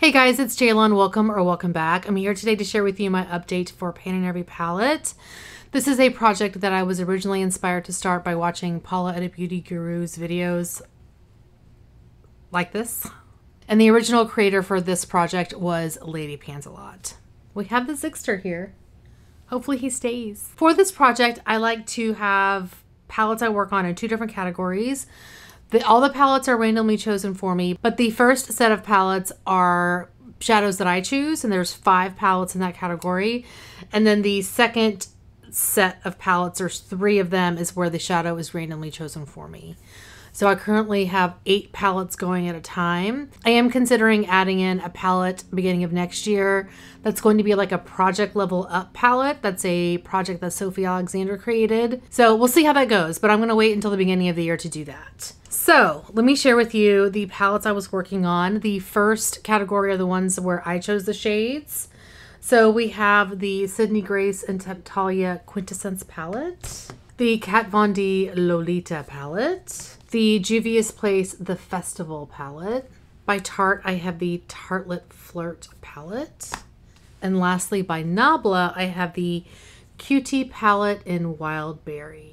Hey guys, it's Jaylon. Welcome or welcome back. I'm here today to share with you my update for Pan and Every Palette. This is a project that I was originally inspired to start by watching Paula at a Beauty Guru's videos like this. And the original creator for this project was Lady Pansalot. We have the Zigster here. Hopefully he stays. For this project, I like to have palettes I work on in two different categories. All the palettes are randomly chosen for me, but the first set of palettes are shadows that I choose, and there's 5 palettes in that category. And then the second set of palettes, there's 3 of them, is where the shadow is randomly chosen for me. So I currently have 8 palettes going at a time. I am considering adding in a palette beginning of next year that's going to be like a project level up palette. That's a project that Sophie Alexander created. So we'll see how that goes, but I'm gonna wait until the beginning of the year to do that. So let me share with you the palettes I was working on. The first category are the ones where I chose the shades. So we have the Sydney Grace and Temptalia Quintessence palette, the Kat Von D Lolita palette, the Juvia's Place The Festival palette. By Tarte, I have the Tartlet Flirt palette. And lastly, by Nabla, I have the Cutie palette in Wild Berry.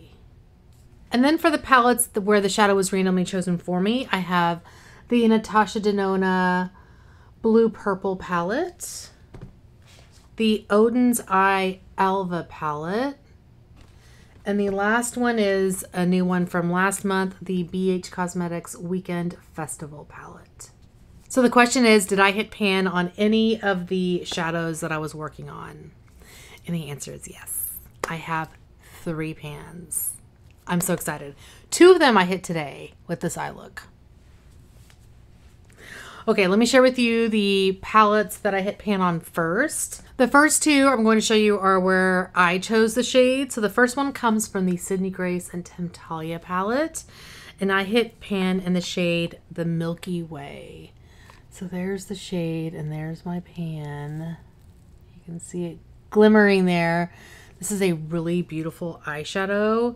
And then for the palettes where the shadow was randomly chosen for me, I have the Natasha Denona Blue Purple palette, the Odin's Eye Alva palette, and the last one is a new one from last month, the BH Cosmetics Weekend Festival palette. So the question is, did I hit pan on any of the shadows that I was working on? And the answer is yes. I have 3 pans. I'm so excited. 2 of them I hit today with this eye look. Okay, let me share with you the palettes that I hit pan on first. The first 2 I'm going to show you are where I chose the shade. So the first one comes from the Sydney Grace and Temptalia palette, and I hit pan in the shade The Milky Way. So there's the shade and there's my pan. You can see it glimmering there. This is a really beautiful eyeshadow.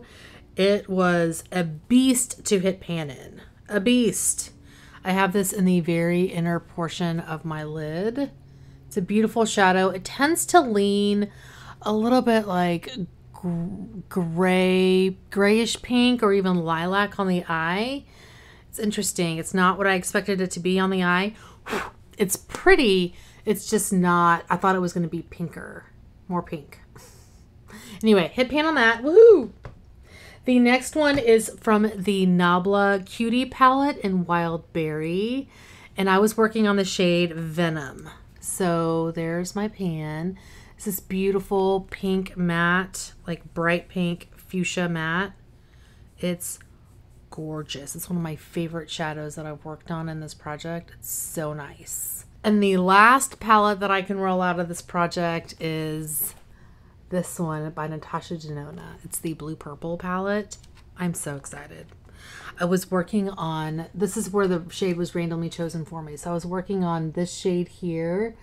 It was a beast to hit pan in, a beast. I have this in the very inner portion of my lid. It's a beautiful shadow. It tends to lean a little bit like grayish pink or even lilac on the eye. It's interesting. It's not what I expected it to be on the eye. It's pretty. It's just not. I thought it was going to be pinker, more pink. Anyway, hit pan on that. Woohoo! The next one is from the Nabla Cutie palette in Wild Berry, and I was working on the shade Venom. So there's my pan. It's this beautiful pink matte, like bright pink fuchsia matte. It's gorgeous. It's one of my favorite shadows that I've worked on in this project. It's so nice. And the last palette that I can roll out of this project is this one by Natasha Denona. It's the Blue Purple palette. I'm so excited. I was working on, this is where the shade was randomly chosen for me. So I was working on this shade here,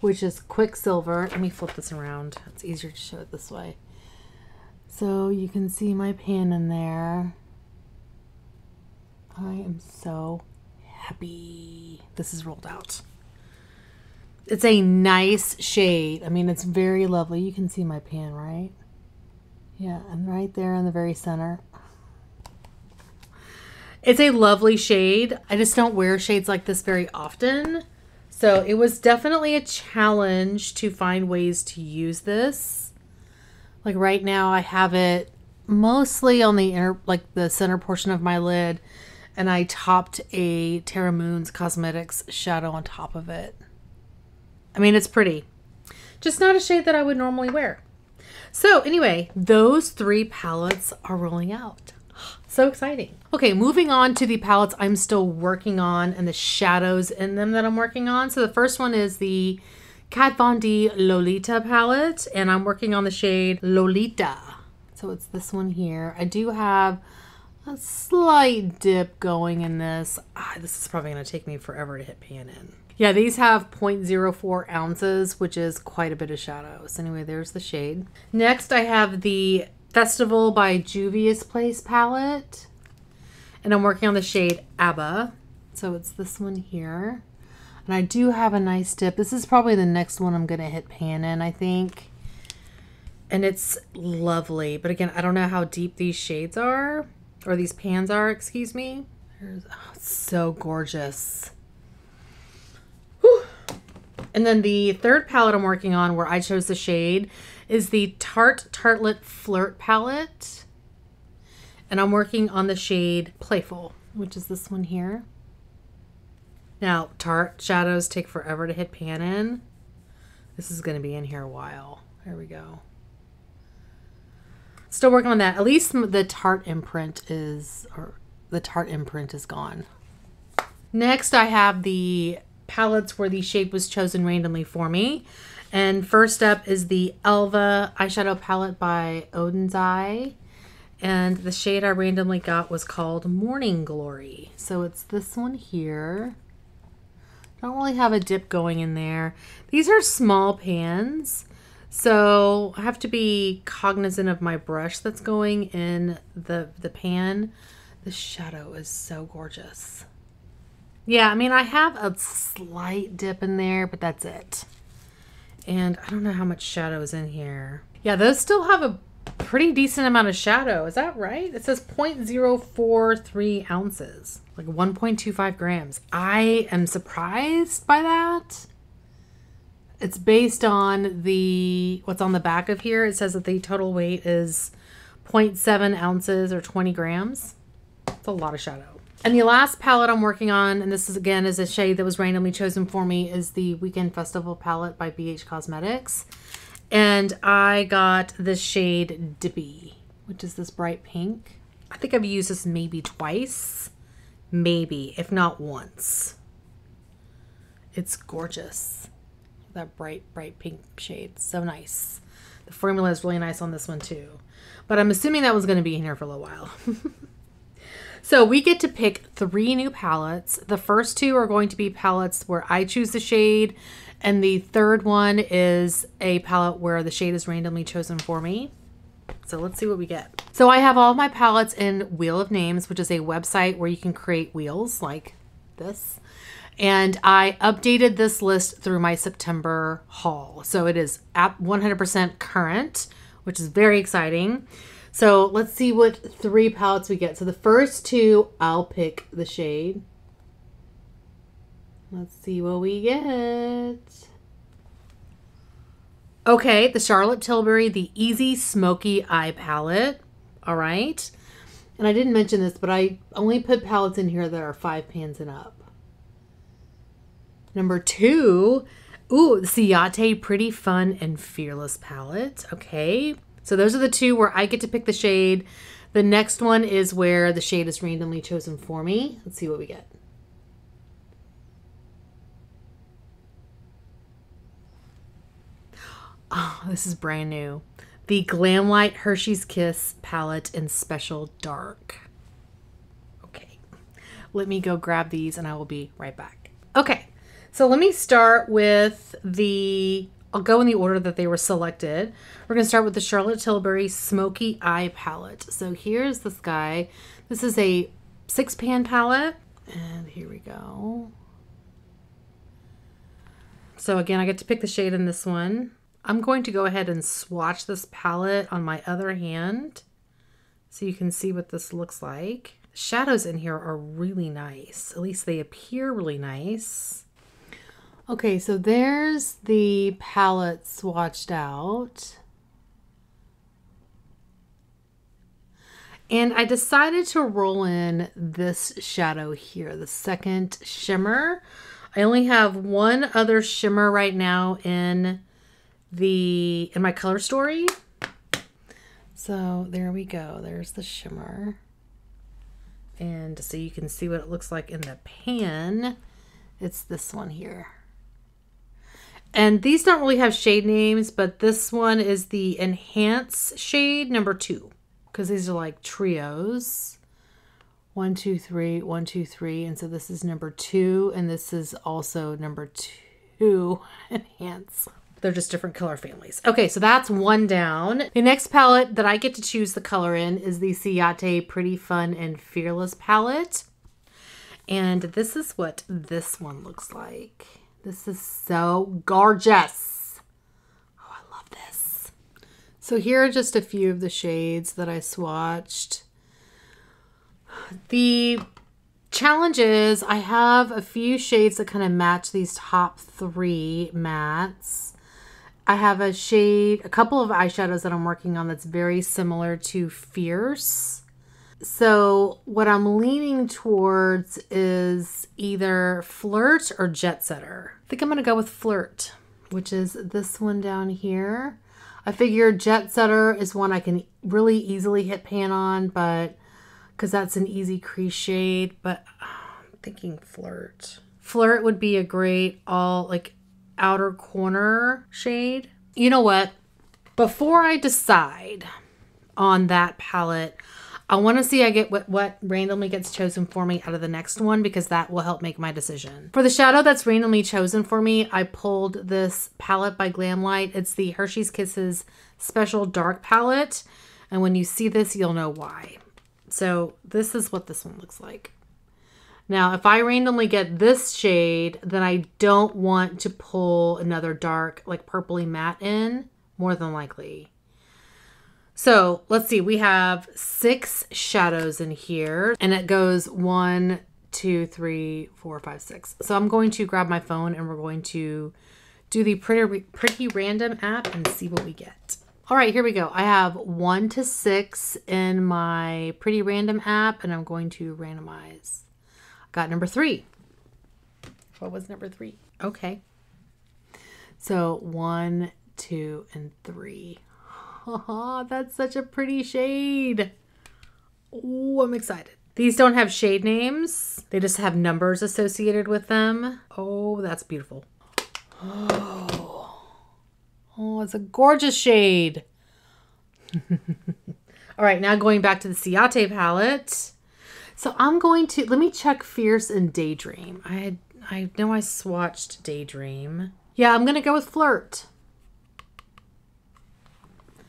which is Quicksilver. Let me flip this around. It's easier to show it this way. So you can see my pan in there. I am so happy this is rolled out. It's a nice shade. I mean, it's very lovely. You can see my pan, right? Yeah, and right there in the very center. It's a lovely shade. I just don't wear shades like this very often. So it was definitely a challenge to find ways to use this. Like right now I have it mostly on the inner, like the center portion of my lid, and I topped a Terra Moon's Cosmetics shadow on top of it. I mean, it's pretty, just not a shade that I would normally wear. So anyway, those 3 palettes are rolling out. So exciting. Okay, moving on to the palettes I'm still working on and the shadows in them that I'm working on. So the first one is the Kat Von D Lolita palette, and I'm working on the shade Lolita. So it's this one here. I do have a slight dip going in this. This is probably gonna take me forever to hit pan in. Yeah, these have 0.04 ounces, which is quite a bit of shadow. So anyway, there's the shade. Next, I have the Festival by Juvia's Place palette, and I'm working on the shade ABBA. So it's this one here. And I do have a nice dip. This is probably the next one I'm going to hit pan in, I think. And it's lovely. But again, I don't know how deep these shades are. Or these pans are, excuse me. Oh, it's so gorgeous. Whew. And then the third palette I'm working on, where I chose the shade, is the Tarte Tartlet Flirt palette. And I'm working on the shade Playful, which is this one here. Now, Tarte shadows take forever to hit pan in. This is going to be in here a while. There we go. Still working on that. At least the Tarte imprint is, or the Tarte imprint is gone. Next, I have the palettes where the shade was chosen randomly for me. And first up is the Elva eyeshadow palette by Odin's Eye. And the shade I randomly got was called Morning Glory. So it's this one here. I don't really have a dip going in there. These are small pans, so I have to be cognizant of my brush that's going in the pan. The shadow is so gorgeous. Yeah, I mean, I have a slight dip in there, but that's it. And I don't know how much shadow is in here. Yeah, those still have a pretty decent amount of shadow. Is that right? It says 0.043 ounces. Like 1.25 grams. I am surprised by that. It's based on the, what's on the back of here. It says that the total weight is 0.7 ounces or 20 grams. It's a lot of shadow. And the last palette I'm working on, and this is again is a shade that was randomly chosen for me, is the Weekend Festival palette by BH Cosmetics. And I got this shade Dippy, which is this bright pink. I think I've used this maybe twice. Maybe, if not once. It's gorgeous. That bright, bright pink shade. So nice. The formula is really nice on this one too. But I'm assuming that one's going to be in here for a little while. So we get to pick 3 new palettes. The first 2 are going to be palettes where I choose the shade. And the third one is a palette where the shade is randomly chosen for me. So let's see what we get. So I have all my palettes in Wheel of Names, which is a website where you can create wheels like this. And I updated this list through my September haul. So it is at 100% current, which is very exciting. So let's see what 3 palettes we get. So the first 2, I'll pick the shade. Let's see what we get. Okay, the Charlotte Tilbury, the Easy Smoky Eye palette. All right. And I didn't mention this, but I only put palettes in here that are 5 pans and up. Number 2, ooh, the Ciate Pretty Fun and Fearless palette. Okay. So those are the 2 where I get to pick the shade. The next one is where the shade is randomly chosen for me. Let's see what we get. Oh, this is brand new. The Glamlite Hershey's Kiss palette in Special Dark. Okay, let me go grab these and I will be right back. Okay, so let me start with the, I'll go in the order that they were selected. We're gonna start with the Charlotte Tilbury Smoky Eye palette. So here's this guy. This is a 6 pan palette. And here we go. So again, I get to pick the shade in this one. I'm going to go ahead and swatch this palette on my other hand so you can see what this looks like. Shadows in here are really nice. At least they appear really nice. Okay, so there's the palette swatched out. And I decided to roll in this shadow here, the second shimmer. I only have one other shimmer right now in my color story. So there we go, there's the shimmer. And so you can see what it looks like in the pan. It's this one here. And these don't really have shade names, but this one is the Enhance shade number 2, because these are like trios. 1, 2, 3, 1, 2, 3. And so this is number 2, and this is also number 2, Enhance. They're just different color families. Okay, so that's one down. The next palette that I get to choose the color in is the Ciate Pretty Fun and Fearless palette. And this is what this one looks like. This is so gorgeous. Oh, I love this. So here are just a few of the shades that I swatched. The challenge is I have a few shades that kind of match these top three mattes. I have a shade, a couple of eyeshadows that I'm working on that's very similar to Fierce. So what I'm leaning towards is either Flirt or Jet Setter. I think I'm going to go with Flirt, which is this one down here. I figure Jet Setter is one I can really easily hit pan on, but because that's an easy crease shade, but I'm thinking Flirt. Flirt would be a great all like outer corner shade. You know what? Before I decide on that palette, I want to see what randomly gets chosen for me out of the next one, because that will help make my decision. For the shadow that's randomly chosen for me, I pulled this palette by Glamlite. It's the Hershey's Kisses Special Dark Palette. And when you see this, you'll know why. So this is what this one looks like. Now, if I randomly get this shade, then I don't want to pull another dark, like purpley matte in, more than likely. So let's see, we have 6 shadows in here, and it goes 1, 2, 3, 4, 5, 6. So I'm going to grab my phone and we're going to do the Pretty Random app and see what we get. All right, here we go. I have 1 to 6 in my Pretty Random app, and I'm going to randomize. Got number 3. What was number 3? Okay. So 1, 2, and 3. Oh, that's such a pretty shade. Oh, I'm excited. These don't have shade names. They just have numbers associated with them. Oh, that's beautiful. Oh, it's a gorgeous shade. All right, now going back to the Ciate palette. So I'm going to, let me check Fierce and Daydream. I know I swatched Daydream. Yeah, I'm going to go with Flirt.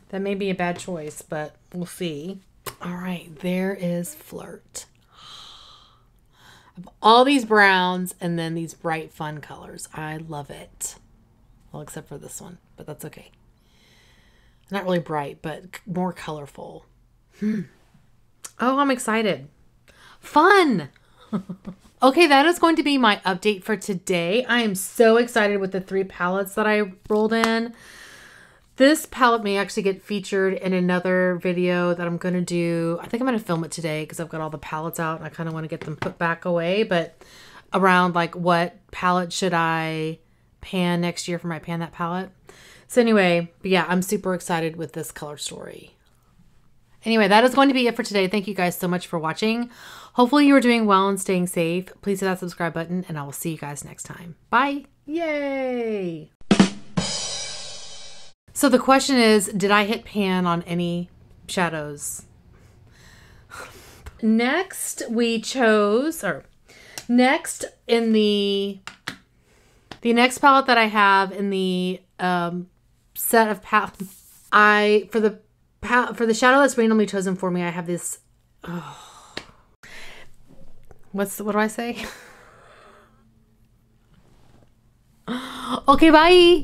That may be a bad choice, but we'll see. All right, there is Flirt. All these browns and then these bright, fun colors. I love it. Well, except for this one, but that's okay. Not really bright, but more colorful. Oh, I'm excited. Fun. Okay, that is going to be my update for today. I am so excited with the 3 palettes that I rolled in. This palette may actually get featured in another video that I'm going to do. I think I'm going to film it today because I've got all the palettes out and I kind of want to get them put back away. But around like what palette should I pan next year for my Pan That palette. So anyway, but yeah, I'm super excited with this color story. Anyway, that is going to be it for today. Thank you guys so much for watching. Hopefully you are doing well and staying safe. Please hit that subscribe button and I will see you guys next time. Bye. Yay. So the question is, did I hit pan on any shadows? Next we chose, or next in the next palette that I have in the set of palettes, for the shadow that's randomly chosen for me, I have this, oh, what do I say? Okay, bye.